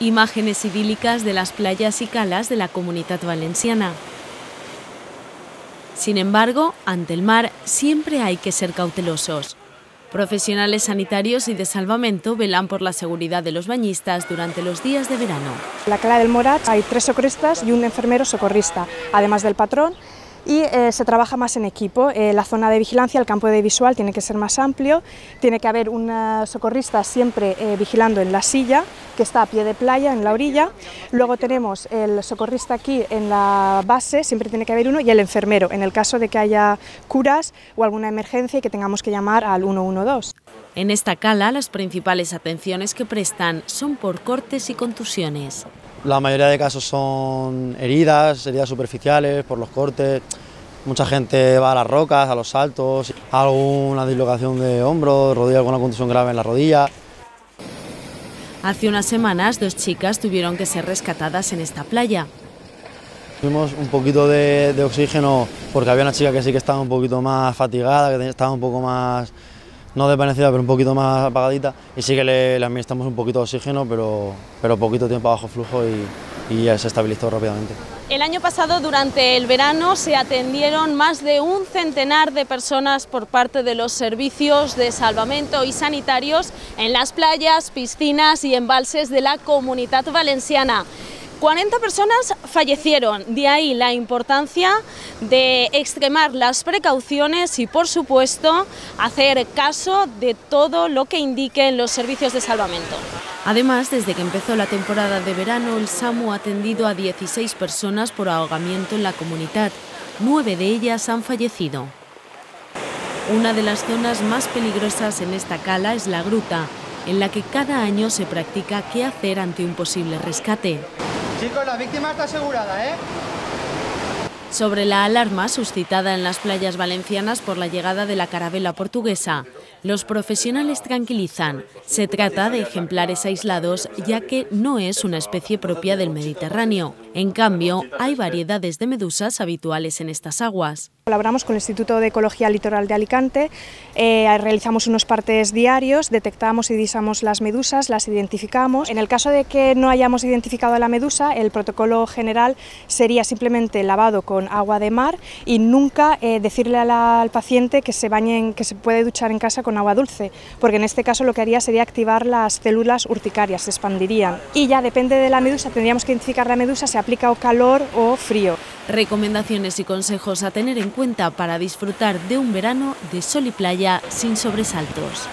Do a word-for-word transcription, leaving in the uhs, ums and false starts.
Imágenes idílicas de las playas y calas de la Comunitat Valenciana. Sin embargo, ante el mar siempre hay que ser cautelosos. Profesionales sanitarios y de salvamento velan por la seguridad de los bañistas durante los días de verano. En la Cala del Morat hay tres socorristas y un enfermero socorrista, además del patrón, y eh, se trabaja más en equipo. Eh, la zona de vigilancia, el campo de visual, tiene que ser más amplio, tiene que haber un socorrista siempre eh, vigilando en la silla, que está a pie de playa, en la orilla. Luego tenemos el socorrista aquí en la base, siempre tiene que haber uno, y el enfermero, en el caso de que haya curas o alguna emergencia y que tengamos que llamar al uno uno dos. En esta cala, las principales atenciones que prestan son por cortes y contusiones. La mayoría de casos son heridas, heridas superficiales, por los cortes. Mucha gente va a las rocas, a los saltos, alguna dislocación de hombro, rodilla, alguna contusión grave en la rodilla. Hace unas semanas, dos chicas tuvieron que ser rescatadas en esta playa. Tuvimos un poquito de, de oxígeno porque había una chica que sí que estaba un poquito más fatigada, que estaba un poco más, no desvanecida, pero un poquito más apagadita, y sí que le, le administramos un poquito de oxígeno, pero, pero poquito tiempo a bajo flujo y, y ya se estabilizó rápidamente. El año pasado, durante el verano, se atendieron más de un centenar de personas por parte de los servicios de salvamento y sanitarios en las playas, piscinas y embalses de la Comunitat Valenciana. cuarenta personas fallecieron, de ahí la importancia de extremar las precauciones y, por supuesto, hacer caso de todo lo que indiquen los servicios de salvamento. Además, desde que empezó la temporada de verano, el SAMU ha atendido a dieciséis personas por ahogamiento en la comunidad. nueve de ellas han fallecido. Una de las zonas más peligrosas en esta cala es la gruta, en la que cada año se practica qué hacer ante un posible rescate. Chicos, la víctima está asegurada, ¿eh? Sobre la alarma suscitada en las playas valencianas por la llegada de la carabela portuguesa, los profesionales tranquilizan. Se trata de ejemplares aislados, ya que no es una especie propia del Mediterráneo. En cambio, hay variedades de medusas habituales en estas aguas. Colaboramos con el Instituto de Ecología Litoral de Alicante, eh, realizamos unos partes diarios, detectamos y disamos las medusas, las identificamos. En el caso de que no hayamos identificado a la medusa, el protocolo general sería simplemente lavado con agua de mar y nunca eh, decirle a la, al paciente que se bañe en, que se puede duchar en casa con agua dulce, porque en este caso lo que haría sería activar las células urticarias, se expandirían. Y ya depende de la medusa, tendríamos que identificar la medusa, se aplica o calor o frío. Recomendaciones y consejos a tener en cuenta para disfrutar de un verano de sol y playa sin sobresaltos.